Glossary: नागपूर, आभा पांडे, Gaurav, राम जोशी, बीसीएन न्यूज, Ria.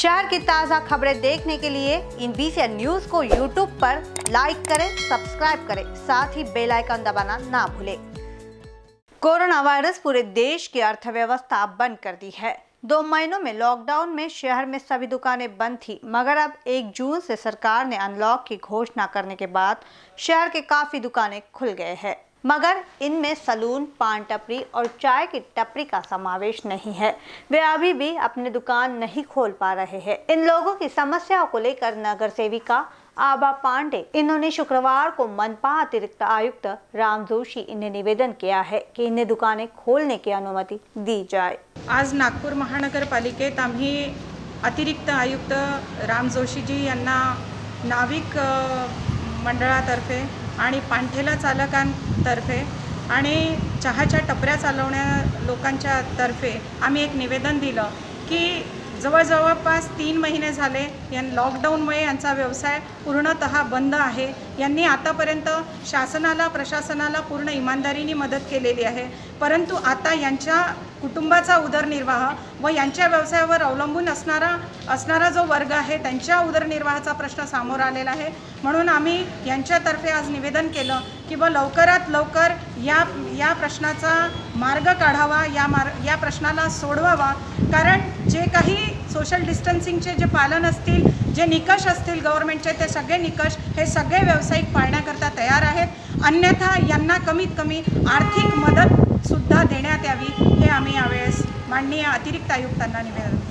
शहर की ताज़ा खबरें देखने के लिए इन बीसीएन न्यूज को यूट्यूब पर लाइक करें, सब्सक्राइब करें, साथ ही बेल आइकन दबाना ना भूलें। कोरोना वायरस पूरे देश की अर्थव्यवस्था बंद कर दी है। 2 महीनों में लॉकडाउन में शहर में सभी दुकानें बंद थी, मगर अब 1 जून से सरकार ने अनलॉक की घोषणा करने के बाद शहर के काफी दुकानें खुल गए हैं, मगर इनमें सलून, पान टपरी और चाय की टपरी का समावेश नहीं है। वे अभी भी अपने दुकान नहीं खोल पा रहे हैं। इन लोगों की समस्याओं को लेकर नगर सेविका आभा पांडे, इन्होंने शुक्रवार को मनपा अतिरिक्त आयुक्त राम जोशी इन्हें निवेदन किया है कि इन्हें दुकानें खोलने की अनुमति दी जाए। आज नागपूर महानगरपालिकेत आम्ही अतिरिक्त आयुक्त राम जोशीजी यांना नाविक मंडळातर्फे आणि पानठेला चालकांतर्फे आणि चहाच्या टपऱ्या चालवणाऱ्या लोकांच्या तर्फे आम्ही एक निवेदन दिलं की जवळपास 3 महिने झाले या लॉकडाऊनमुळे यांचा व्यवसाय पूर्णतः बंद आहे। यांनी आतापर्यंत शासनाला, प्रशासनाला पूर्ण इमानदारीने मदत केलेली आहे, परंतु आता यांच्या कुटुंबाचा उदरनिर्वाह व यांच्या व्यवसायावर अवलंबून असणारा जो वर्ग आहे त्यांच्या उदरनिर्वाहाचा प्रश्न समोर आलेला आहे। म्हणून आम्ही यांच्यातर्फे आज निवेदन केलं की व लवकरात लवकर या प्रश्नाचा मार्ग काढावा, या प्रश्नाला सोडवावा, कारण जे काही सोशल डिस्टन्सिंगचे जे पालन असतील, जे निकष असतील गव्हर्नमेंटचे, ते सगळे निकष हे सगळे व्यावसायिक पाळण्याकरता तयार आहेत, अन्यथा यांना कमीत कमी आर्थिक मदत सुद्धा देण्यात यावी, हे आम्ही यावेळेस माननीय अतिरिक्त आयुक्तांना निवेदन